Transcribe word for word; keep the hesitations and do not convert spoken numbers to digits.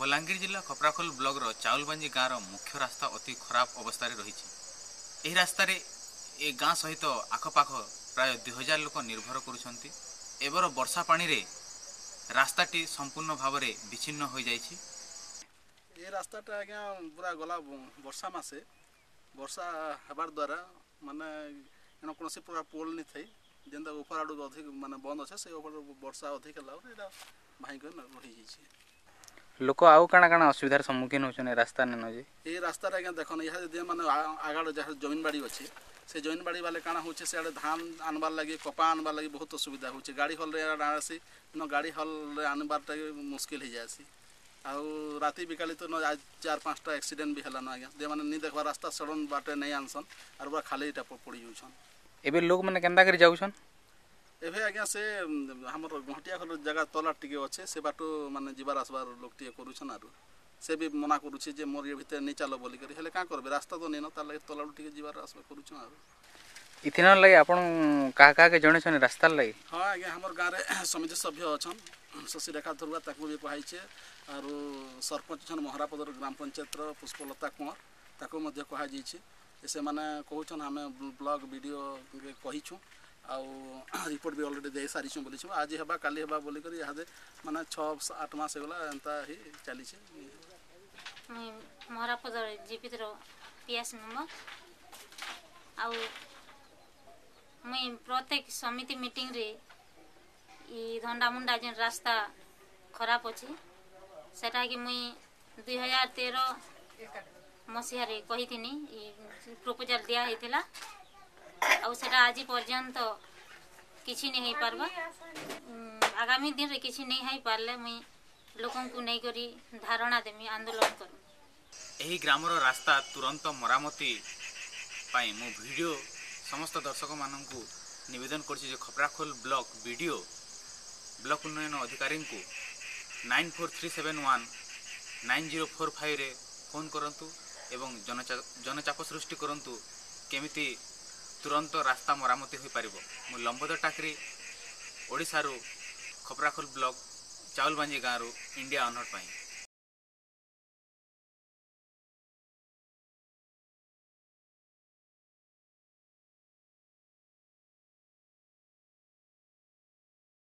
बलांगीर जिला कपड़ाखोल ब्लॉक चाउलबांजी गाँव मुख्य रास्ता अति खराब अवस्था रही रास्तार ए गाँ सहित आखपाख प्राय दुई हजार लोक निर्भर करुछंती। एबर वर्षा पानी रे रास्ताटी संपूर्ण भाव में विच्छिन्न हो जाइछि। ये रास्ताटा आज्ञा पूरा गला वर्षा मासे वर्षा हबार द्वारा माने एनो कोनोसी पूरा पोल नि थई जेंदा ऊपर आडू अधिक माने बंद अछे से ऊपर वर्षा अधिक होला एटा भाई को रही जाइछि। लोक आउ काना काना असुविधार सम्मुखीन होछने रास्ता ने न जे ए रास्ताटा आज्ञा देखन इहा जे माने आगाड़ जहा जमीन बाड़ी अछे से जमीन बाड़ी वाले काना होछे से आडे धान आनबार लागी कपा आनबार लागी बहुत असुविधा होछे। गाड़ी हल रे आसी न गाड़ी हल रे आनबार ता मुश्किल हो जासी आ राती बिकाली तो न चार पांचटा एक्सीडेंट भी हलान आज्ञा जे माने नि देखवा रास्ता सड़न बाटे नहीं आनसन आर पूरा खाली टा पड़ी जाउछन। एबे लोग माने केंदा करी जाउछन एबे आज्ञा से हमर घटिया खल जगह तला टिके अछे से बाटो माने जिबार आसबार लोग टिके करूछन आरो से भी मना करुछे जे मोर ये भीतर नहीं चलो बोली करी हेले का करबे रास्ता तो नहीं न तार लगे तला टिके जिबार आसबार करूछन आरो इथिना लगे आपण का का के जणे छने रास्ता लगे। हां आज्ञा हमर गां रे समिति सभ्य अछन शशि रेखा धुरवा ताकू भी कहाइछे आरो सरपंच छन महारापदर ग्राम पंचायत रो पुष्पलता कुंवर ताकू मध्ये कहा जाइछे से माने कहउछन हमें ब्लॉग वीडियो के कहिछु आउ रिपोर्ट भी ऑलरेडी दे सारिछु बोलिछु आज हेबा काली हेबा बोली कर यादे माने छह आठ मास होला एंता ही चली छे। महारापदर जीपी रो पीएस नंबर आउ मैं प्रत्येक समिति मीटिंग रे ई धंडा मुंडा जे रास्ता खराब अछि सेटा कि मुई दुई हजार तेरह मसीह कही प्रपोजाल दिया दिहला आटा आज पर्यंत किसी नहीं पार्बा आगामी दिन रे किसी नहीं है पार्ले मुई लोक नहीं करी धारणा देमी आंदोलन करी। ग्राम रास्ता तुरंत मरामती मो वीडियो समस्त दर्शक मानू निवेदन करछि खपराखोल ब्लॉक वीडियो ब्लॉक उन्नयन अधिकारी को nine four three seven one nine zero four five phone करंतु एवं जनचा जनचाप सृष्टि करंतु केमिति तुरंत रास्ता मरामती हो पारिबो। मु लंबोदर टाकरी ओडिशा रो खपराखोल ब्लॉक चाउलबांजी गाँव रो इंडिया अनहर्ड पाई।